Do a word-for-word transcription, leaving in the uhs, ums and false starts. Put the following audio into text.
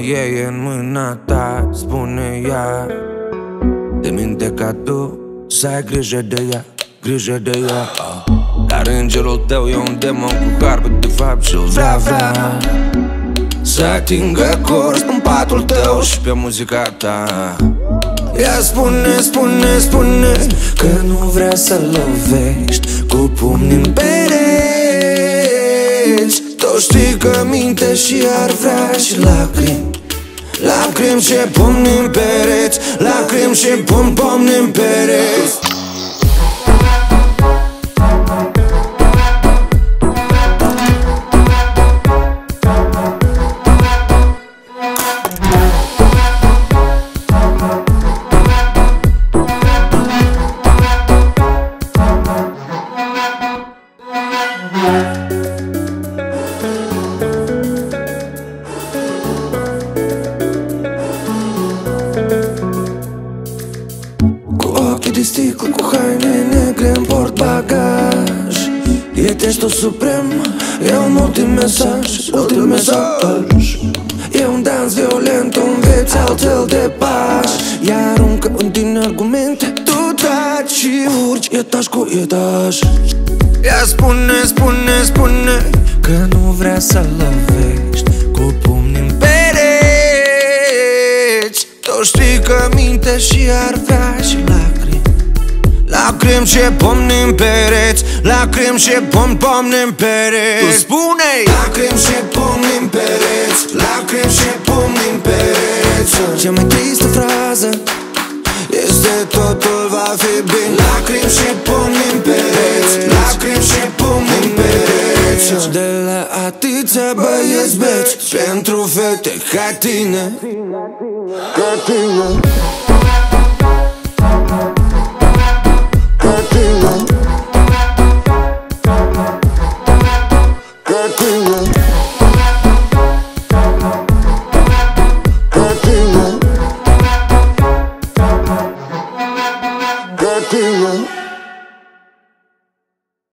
mea e în mâna ta, spune ea. Te minte ca tu să ai grijă de ea, grijă de ea. Dar îngerul tău e un demon cu carbă de fapt și-l vrea, vrea să atingă curs în patul tău și pe muzica ta. Ea spune, spune, spune că nu vrea să lovești cu pumni în pereți. Tu știi că minte și ar vrea și lacrimi, lacrimi și pumni în pereți, lacrimi și pumni, pumni în pereți. De sticlă, cu haine negre, în port bagaj. E testul suprem, e un ultim mesaj, ultim mesaj. E un dans violent, o înveți altfel de pași. Ea aruncă în tine argumente, tu taci și urci etaj cu etaj. Ea spune, spune, spune că nu vrea să lovești cu pumni în pereți. Tu știi că minte și ar vrea și lacrimi, lacrimi și pumni în pereți, lacrimi și pumni, pumni în pereți. Tu spune-i! Lacrimi și pumni în pereți, lacrimi și pumni în pereți. Cea mai tristă frază este totul va fi bine. Lacrimi și pumni în pereți, lacrimi și pumni în pereți. De la atâția băieți beci pentru fete ca tine, ca tine.